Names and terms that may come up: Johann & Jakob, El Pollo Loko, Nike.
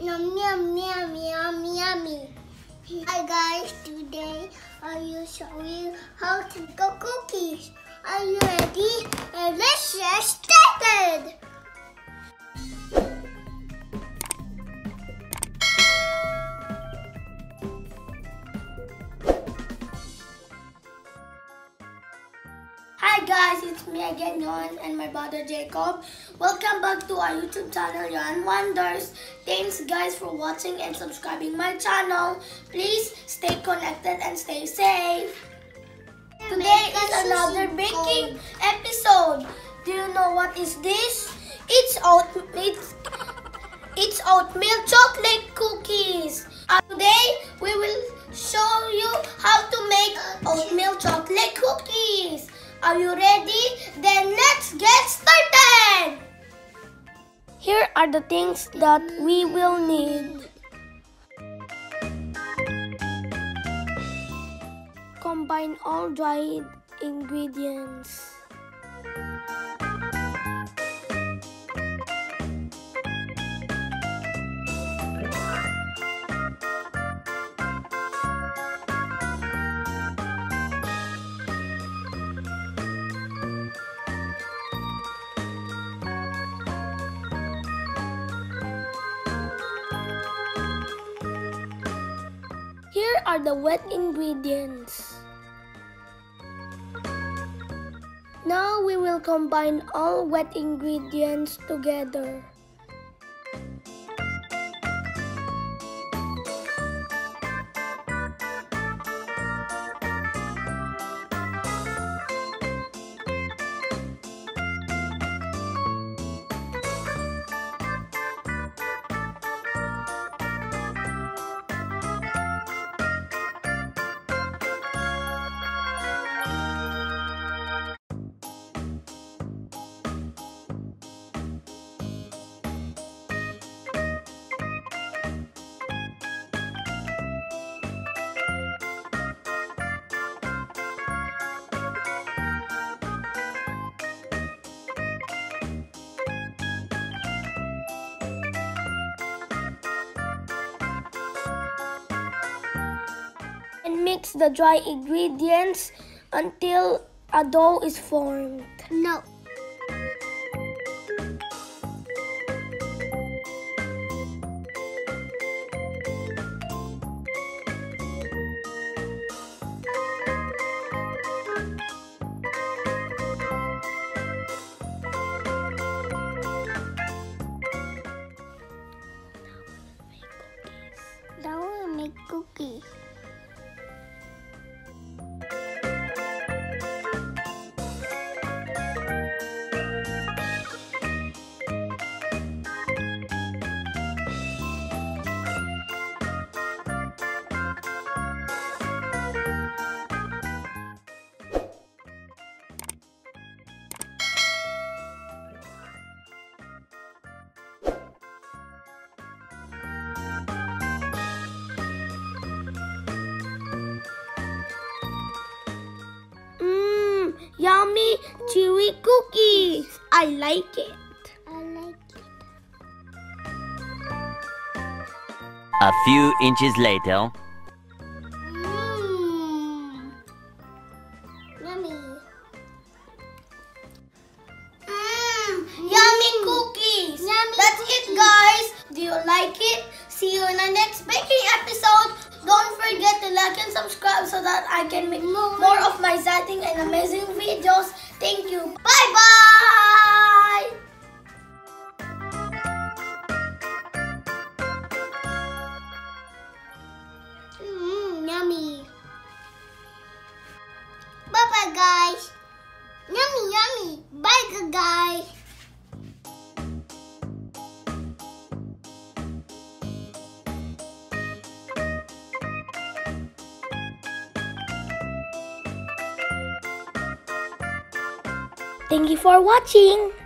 Yum yum yum yum yummy. Hi guys, today I will show you how to cook cookies. Are you ready? Let's get started. Hi guys, it's me again, Johann, and my brother Jacob. Welcome back to our YouTube channel, Johann Wonders. Thanks guys for watching and subscribing my channel. Please stay connected and stay safe. Today is another baking episode. Do you know what is this? It's oatmeal chocolate cookies. Today we will show you how to make oatmeal chocolate cookies. Are you ready? Then let's get started! Here are the things that we will need. Combine all dried ingredients. Here are the wet ingredients. Now we will combine all wet ingredients together. Mix the dry ingredients until a dough is formed. No. Now we'll make cookies. Yummy, chewy cookies. I like it. A few inches later. Yummy. Yummy cookies. Yummy. That's it, guys. Do you like it? See you in the next baking episode. Don't forget to like and subscribe so that I can make more of my exciting and amazing videos. Thank you. Bye-bye. Yummy. Bye-bye, guys. Yummy, yummy. Bye, guys. Thank you for watching.